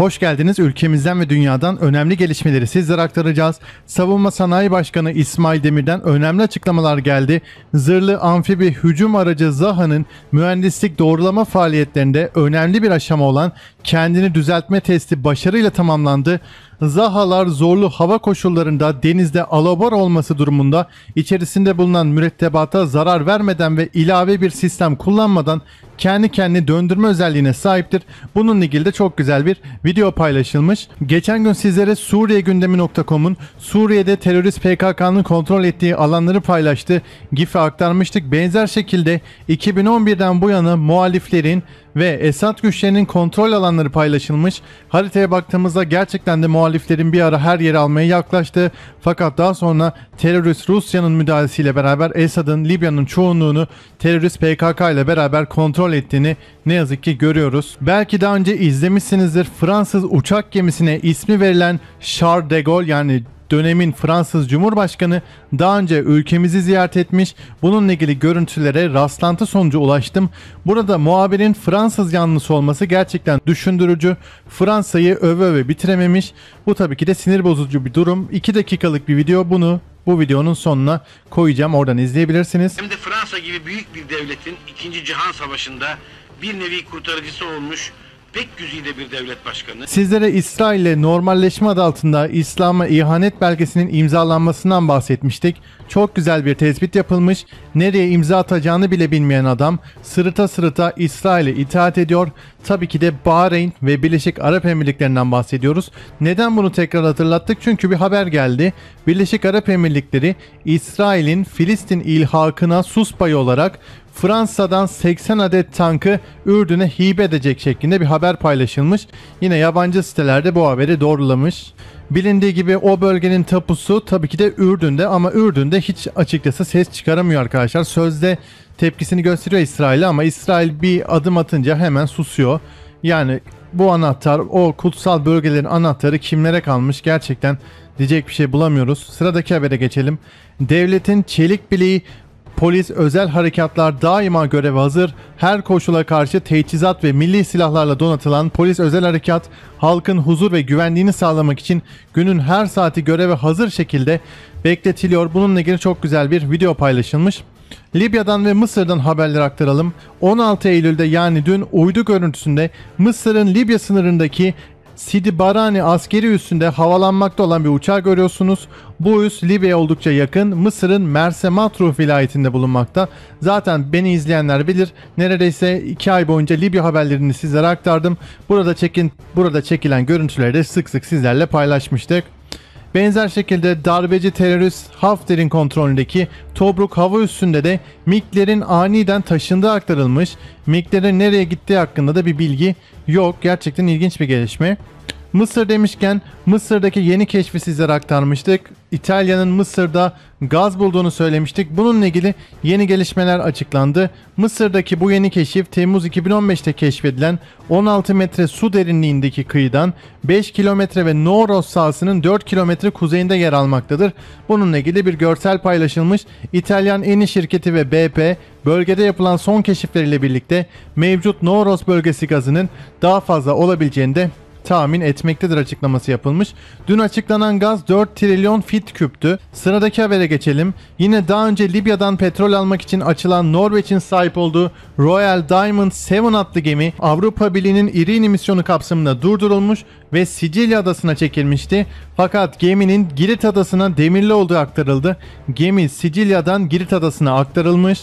Hoş geldiniz. Ülkemizden ve dünyadan önemli gelişmeleri sizlere aktaracağız. Savunma Sanayi Başkanı İsmail Demir'den önemli açıklamalar geldi. Zırhlı amfibi hücum aracı Zaha'nın mühendislik doğrulama faaliyetlerinde önemli bir aşama olan kendini düzeltme testi başarıyla tamamlandı. Zaha'lar zorlu hava koşullarında denizde alabor olması durumunda içerisinde bulunan mürettebata zarar vermeden ve ilave bir sistem kullanmadan kendi kendini döndürme özelliğine sahiptir. Bununla ilgili de çok güzel bir video paylaşılmış. Geçen gün sizlere suriyegündemi.com'un Suriye'de terörist PKK'nın kontrol ettiği alanları paylaştı. GIF'e aktarmıştık. Benzer şekilde 2011'den bu yana muhaliflerin ve Esad güçlerinin kontrol alanları paylaşılmış. Haritaya baktığımızda gerçekten de muhaliflerin bir ara her yeri almaya yaklaştı. Fakat daha sonra terörist Rusya'nın müdahalesiyle beraber Esad'ın Libya'nın çoğunluğunu terörist PKK ile beraber kontrol ettiğini ne yazık ki görüyoruz. Belki daha önce izlemişsinizdir. Fransız uçak gemisine ismi verilen Charles de Gaulle, yani dönemin Fransız Cumhurbaşkanı, daha önce ülkemizi ziyaret etmiş. Bununla ilgili görüntülere rastlantı sonucu ulaştım. Burada muhabirin Fransız yanlısı olması gerçekten düşündürücü. Fransa'yı öve öve bitirememiş. Bu tabii ki de sinir bozucu bir durum. 2 dakikalık bir video, bunu bu videonun sonuna koyacağım. Oradan izleyebilirsiniz. Hem de Fransa gibi büyük bir devletin 2. Cihan Savaşı'nda bir nevi kurtarıcısı olmuş pek güzide bir devlet başkanı. Sizlere İsrail'le normalleşme adı altında İslam'a ihanet belgesinin imzalanmasından bahsetmiştik. Çok güzel bir tespit yapılmış. Nereye imza atacağını bile bilmeyen adam sırıta sırıta İsrail'e itaat ediyor. Tabii ki de Bahreyn ve Birleşik Arap Emirlikleri'nden bahsediyoruz. Neden bunu tekrar hatırlattık? Çünkü bir haber geldi. Birleşik Arap Emirlikleri, İsrail'in Filistin ilhakına sus payı olarak Fransa'dan 80 adet tankı Ürdün'e hibe edecek şeklinde bir haber paylaşılmış. Yine yabancı sitelerde bu haberi doğrulamış. Bilindiği gibi o bölgenin tapusu tabii ki de Ürdün'de, ama Ürdün'de hiç açıkçası ses çıkaramıyor arkadaşlar. Sözde tepkisini gösteriyor İsrail'e ama İsrail bir adım atınca hemen susuyor. Yani bu anahtar, o kutsal bölgelerin anahtarı kimlere kalmış gerçekten diyecek bir şey bulamıyoruz. Sıradaki habere geçelim. Devletin çelik bileği, polis, özel harekatlar daima göreve hazır, her koşula karşı teçhizat ve milli silahlarla donatılan polis özel harekat, halkın huzur ve güvenliğini sağlamak için günün her saati göreve hazır şekilde bekletiliyor. Bununla ilgili çok güzel bir video paylaşılmış. Libya'dan ve Mısır'dan haberler aktaralım. 16 Eylül'de, yani dün, uydu görüntüsünde Mısır'ın Libya sınırındaki Sidi Barani askeri üssünde havalanmakta olan bir uçağı görüyorsunuz. Bu üs Libya'ya oldukça yakın, Mısır'ın Mersa Matruh vilayetinde bulunmakta. Zaten beni izleyenler bilir, neredeyse 2 ay boyunca Libya haberlerini sizlere aktardım. Burada çekilen görüntüleri de sık sık sizlerle paylaşmıştık. Benzer şekilde darbeci terörist Haftar'ın kontrolündeki Tobruk hava üssünde de MiG'lerin aniden taşındığı aktarılmış. MiG'lerin nereye gittiği hakkında da bir bilgi yok. Gerçekten ilginç bir gelişme. Mısır demişken Mısır'daki yeni keşfi sizlere aktarmıştık. İtalya'nın Mısır'da gaz bulduğunu söylemiştik. Bununla ilgili yeni gelişmeler açıklandı. Mısır'daki bu yeni keşif Temmuz 2015'te keşfedilen 16 metre su derinliğindeki kıyıdan 5 kilometre ve Noros sahasının 4 kilometre kuzeyinde yer almaktadır. Bununla ilgili bir görsel paylaşılmış. İtalyan ENI şirketi ve BP bölgede yapılan son keşifleriyle birlikte mevcut Noros bölgesi gazının daha fazla olabileceğini de tahmin etmektedir açıklaması yapılmış. Dün açıklanan gaz 4 trilyon fit küptü. Sıradaki habere geçelim. Yine daha önce Libya'dan petrol almak için açılan Norveç'in sahip olduğu Royal Diamond 7 adlı gemi Avrupa Birliği'nin İrini misyonu kapsamında durdurulmuş ve Sicilya adasına çekilmişti. Fakat geminin Girit adasına demirli olduğu aktarıldı. Gemi Sicilya'dan Girit adasına aktarılmış.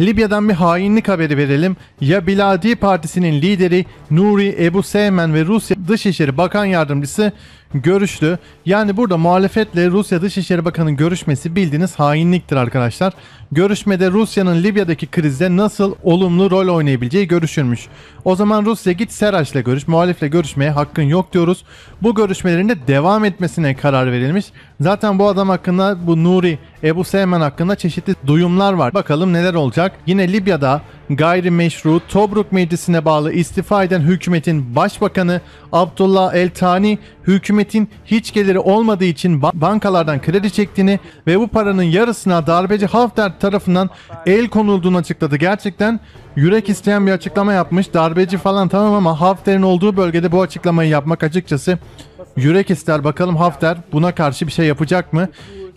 Libya'dan bir hainlik haberi verelim. Ya Biladi Partisi'nin lideri Nuri Ebu Seymen ve Rusya Dışişleri Bakan Yardımcısı görüştü. Yani burada muhalefetle Rusya Dışişleri Bakanı'nın görüşmesi bildiğiniz hainliktir arkadaşlar. Görüşmede Rusya'nın Libya'daki krizde nasıl olumlu rol oynayabileceği görüşülmüş. O zaman Rusya, git Seraç'la görüş, muhalifle görüşmeye hakkın yok diyoruz. Bu görüşmelerin de devam etmesine karar verilmiş. Zaten bu adam hakkında, bu Nuri Ebu Seymen hakkında çeşitli duyumlar var. Bakalım neler olacak. Yine Libya'da gayrimeşru Tobruk Meclisi'ne bağlı istifa eden hükümetin başbakanı Abdullah El-Tani hükümetin hiç geliri olmadığı için bankalardan kredi çektiğini ve bu paranın yarısına darbeci Haftar tarafından el konulduğunu açıkladı. Gerçekten yürek isteyen bir açıklama yapmış. Darbeci falan tamam ama Haftar'ın olduğu bölgede bu açıklamayı yapmak açıkçası yürek ister. Bakalım Haftar buna karşı bir şey yapacak mı?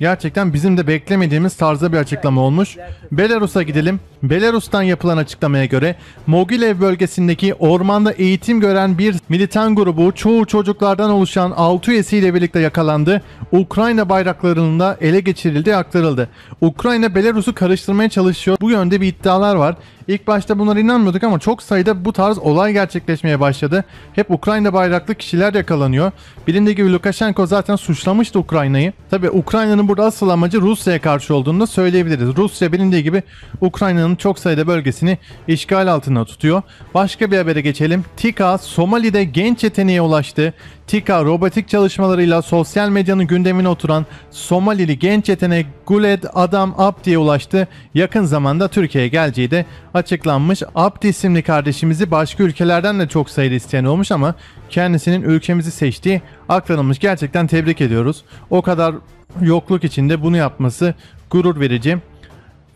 Gerçekten bizim de beklemediğimiz tarzda bir açıklama olmuş. Belarus'a gidelim. Belarus'tan yapılan açıklamaya göre Mogilev bölgesindeki ormanda eğitim gören bir militan grubu çoğu çocuklardan oluşan 6 üyesiyle birlikte yakalandı. Ukrayna bayraklarında ele geçirildi, aktarıldı. Ukrayna Belarus'u karıştırmaya çalışıyor. Bu yönde bir iddialar var. İlk başta bunlara inanmıyorduk ama çok sayıda bu tarz olay gerçekleşmeye başladı. Hep Ukrayna bayraklı kişiler yakalanıyor. Bilindiği gibi Lukashenko zaten suçlamıştı Ukrayna'yı. Tabii Ukrayna'nın burada asıl amacı Rusya'ya karşı olduğunu da söyleyebiliriz. Rusya bilindiği gibi Ukrayna'nın çok sayıda bölgesini işgal altında tutuyor. Başka bir habere geçelim. TİKA Somali'de genç yeteneğe ulaştı. TİKA robotik çalışmalarıyla sosyal medyanın gündemine oturan Somalili genç yetenek Guled Adam Abdi'ye ulaştı. Yakın zamanda Türkiye'ye geleceği de açıklanmış. Abdi isimli kardeşimizi başka ülkelerden de çok sayıda isteyen olmuş ama kendisinin ülkemizi seçtiği aklanılmış. Gerçekten tebrik ediyoruz. O kadar yokluk içinde bunu yapması gurur verici.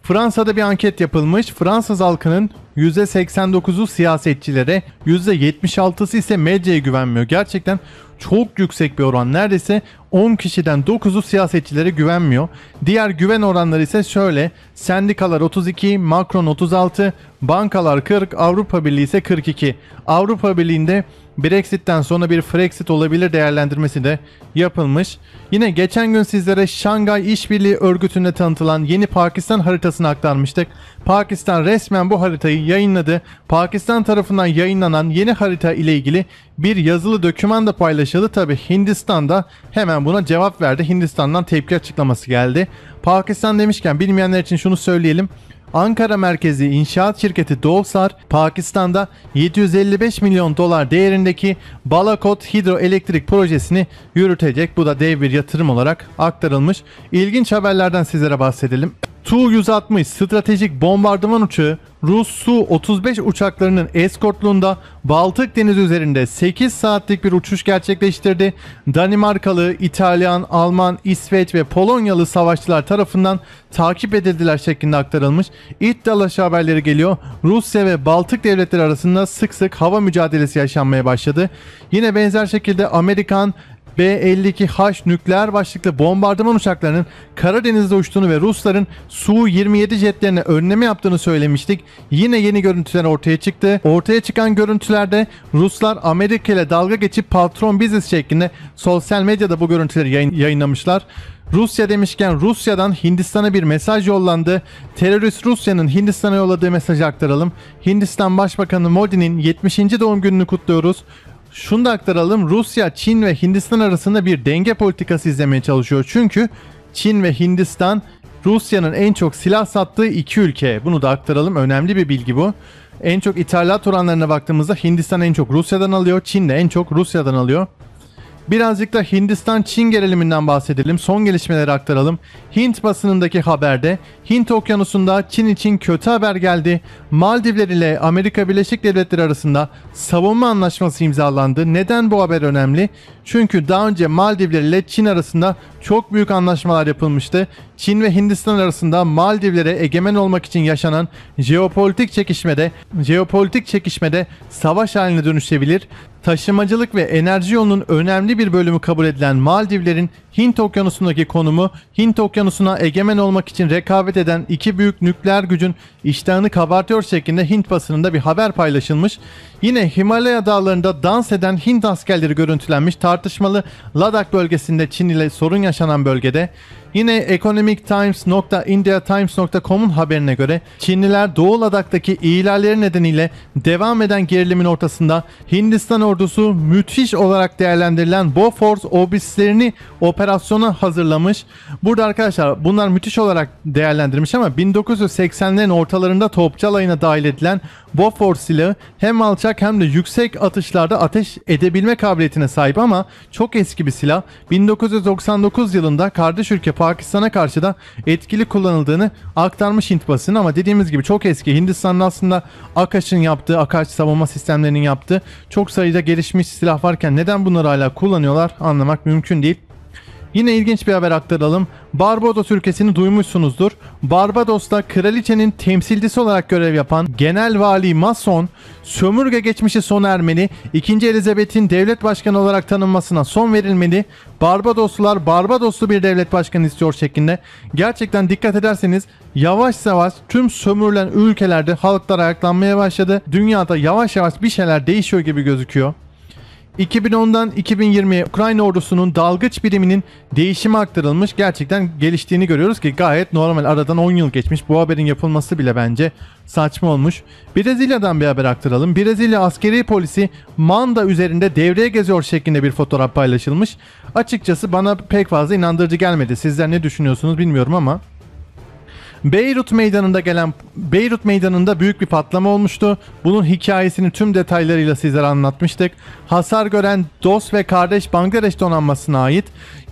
Fransa'da bir anket yapılmış. Fransız halkının %89'u siyasetçilere, %76'sı ise medyaya güvenmiyor. Gerçekten çok yüksek bir oran. Neredeyse 10 kişiden 9'u siyasetçilere güvenmiyor. Diğer güven oranları ise şöyle. Sendikalar 32, Macron 36, bankalar 40, Avrupa Birliği ise 42. Avrupa Birliği'nde Brexit'ten sonra bir Frexit olabilir değerlendirmesi de yapılmış. Yine geçen gün sizlere Şangay İşbirliği Örgütü'nde tanıtılan yeni Pakistan haritasını aktarmıştık. Pakistan resmen bu haritayı yayınladı. Pakistan tarafından yayınlanan yeni harita ile ilgili bir yazılı doküman da paylaşıldı. Tabi Hindistan da hemen buna cevap verdi. Hindistan'dan tepki açıklaması geldi. Pakistan demişken bilmeyenler için şunu söyleyelim. Ankara merkezli inşaat şirketi Dovsar, Pakistan'da 755 milyon dolar değerindeki Balakot hidroelektrik projesini yürütecek. Bu da dev bir yatırım olarak aktarılmış. İlginç haberlerden sizlere bahsedelim. Tu-160 stratejik bombardıman uçağı Rus Su-35 uçaklarının eskortluğunda Baltık Denizi üzerinde 8 saatlik bir uçuş gerçekleştirdi. Danimarkalı, İtalyan, Alman, İsveç ve Polonyalı savaşçılar tarafından takip edildiler şeklinde aktarılmış. İç dalaşı haberleri geliyor. Rusya ve Baltık devletleri arasında sık sık hava mücadelesi yaşanmaya başladı. Yine benzer şekilde Amerikan B-52H nükleer başlıklı bombardıman uçaklarının Karadeniz'de uçtuğunu ve Rusların Su-27 jetlerine önleme yaptığını söylemiştik. Yine yeni görüntüler ortaya çıktı. Ortaya çıkan görüntülerde Ruslar Amerika ile dalga geçip patron biziz şeklinde sosyal medyada bu görüntüleri yayınlamışlar. Rusya demişken Rusya'dan Hindistan'a bir mesaj yollandı. Terörist Rusya'nın Hindistan'a yolladığı mesajı aktaralım. Hindistan Başbakanı Modi'nin 70. doğum gününü kutluyoruz. Şunu da aktaralım. Rusya, Çin ve Hindistan arasında bir denge politikası izlemeye çalışıyor. Çünkü Çin ve Hindistan Rusya'nın en çok silah sattığı iki ülke. Bunu da aktaralım. Önemli bir bilgi bu. En çok ithalat oranlarına baktığımızda Hindistan en çok Rusya'dan alıyor. Çin de en çok Rusya'dan alıyor. Birazcık da Hindistan-Çin geriliminden bahsedelim. Son gelişmeleri aktaralım. Hint basınındaki haberde Hint Okyanusu'nda Çin için kötü haber geldi. Maldivler ile Amerika Birleşik Devletleri arasında savunma anlaşması imzalandı. Neden bu haber önemli? Çünkü daha önce Maldivler ile Çin arasında çok büyük anlaşmalar yapılmıştı. Çin ve Hindistan arasında Maldivlere egemen olmak için yaşanan jeopolitik çekişmede savaş haline dönüşebilir. Taşımacılık ve enerji yolunun önemli bir bölümü kabul edilen Maldivlerin Hint Okyanusu'ndaki konumu, Hint Okyanusu'na egemen olmak için rekabet eden iki büyük nükleer gücün iştahını kabartıyor şeklinde Hint basınında bir haber paylaşılmış. Yine Himalaya dağlarında dans eden Hint askerleri görüntülenmiş. Tartışmalı Ladak bölgesinde Çin ile sorun yaşanan bölgede. Yine economictimes.indiatimes.com'un haberine göre Çinliler Doğu Ladak'taki ihlalleri nedeniyle devam eden gerilimin ortasında Hindistan ordusu müthiş olarak değerlendirilen Bofors obüslerini operasyona hazırlamış. Burada arkadaşlar bunlar müthiş olarak değerlendirmiş ama 1980'lerin ortalarında Topçalay'ına dahil edilen Bofors silahı hem alçak hem de yüksek atışlarda ateş edebilme kabiliyetine sahip ama çok eski bir silah. 1999 yılında kardeş ülke Pakistan'a karşı da etkili kullanıldığını aktarmış Hint basını ama dediğimiz gibi çok eski. Hindistan'da aslında Akaş'ın yaptığı, Akaş savunma sistemlerinin yaptığı çok sayıda gelişmiş silah varken neden bunları hala kullanıyorlar anlamak mümkün değil. Yine ilginç bir haber aktaralım. Barbados ülkesini duymuşsunuzdur. Barbados'ta kraliçenin temsilcisi olarak görev yapan Genel Vali Mason, sömürge geçmişi sona ermeli, 2. Elizabeth'in devlet başkanı olarak tanınmasına son verilmeli, Barbadoslular Barbadoslu bir devlet başkanı istiyor şeklinde. Gerçekten dikkat ederseniz yavaş yavaş tüm sömürülen ülkelerde halklar ayaklanmaya başladı. Dünyada yavaş yavaş bir şeyler değişiyor gibi gözüküyor. 2010'dan 2020'ye Ukrayna ordusunun dalgıç biriminin değişimi aktarılmış. Gerçekten geliştiğini görüyoruz ki gayet normal. Aradan 10 yıl geçmiş. Bu haberin yapılması bile bence saçma olmuş. Brezilya'dan bir haber aktaralım. Brezilya askeri polisi manda üzerinde devreye geziyor şeklinde bir fotoğraf paylaşılmış. Açıkçası bana pek fazla inandırıcı gelmedi. Sizler ne düşünüyorsunuz bilmiyorum ama Beyrut meydanında büyük bir patlama olmuştu. Bunun hikayesini tüm detaylarıyla sizlere anlatmıştık. Hasar gören dost ve kardeş Bangladeş donanmasına ait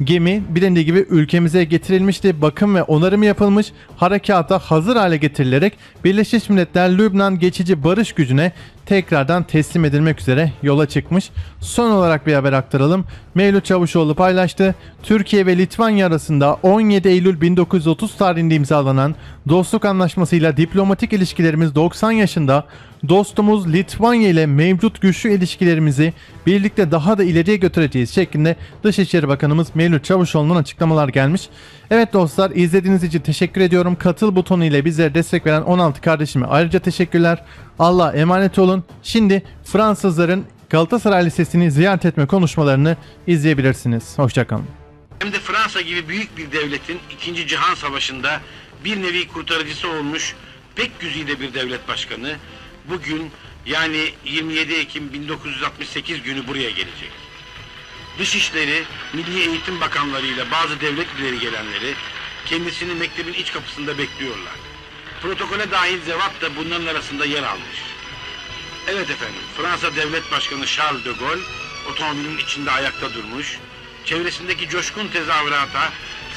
gemi bilindiği gibi ülkemize getirilmişti. Bakım ve onarımı yapılmış, harekata hazır hale getirilerek Birleşik Milletler Lübnan geçici barış gücüne tekrardan teslim edilmek üzere yola çıkmış. Son olarak bir haber aktaralım. Mevlüt Çavuşoğlu paylaştı. Türkiye ve Litvanya arasında 17 Eylül 1930 tarihinde imzalanan dostluk anlaşmasıyla diplomatik ilişkilerimiz 90 yaşında. Dostumuz Litvanya ile mevcut güçlü ilişkilerimizi birlikte daha da ileriye götüreceğiz şeklinde Dışişleri Bakanımız Mevlüt Çavuşoğlu'nun açıklamalar gelmiş. Evet dostlar, izlediğiniz için teşekkür ediyorum. Katıl butonu ile bizlere destek veren 16 kardeşime ayrıca teşekkürler. Allah'a emanet olun. Şimdi Fransızların Galatasaray Lisesi'ni ziyaret etme konuşmalarını izleyebilirsiniz. Hoşçakalın. Hem de Fransa gibi büyük bir devletin 2. Cihan Savaşı'nda bir nevi kurtarıcısı olmuş pek güzide bir devlet başkanı bugün, yani 27 Ekim 1968 günü buraya gelecek. Dışişleri, Milli Eğitim Bakanlarıyla bazı devlet ileri gelenleri kendisini mektebin iç kapısında bekliyorlar. Protokole dahil cevap da bunların arasında yer almış. Evet efendim, Fransa Devlet Başkanı Charles de Gaulle otomobilin içinde ayakta durmuş, çevresindeki coşkun tezahürata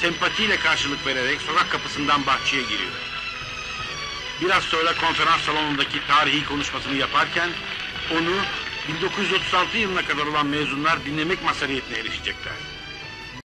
sempatiyle karşılık vererek sokak kapısından bahçeye giriyor. Biraz sonra konferans salonundaki tarihi konuşmasını yaparken onu 1936 yılına kadar olan mezunlar dinlemek mazhariyetine erişecekler.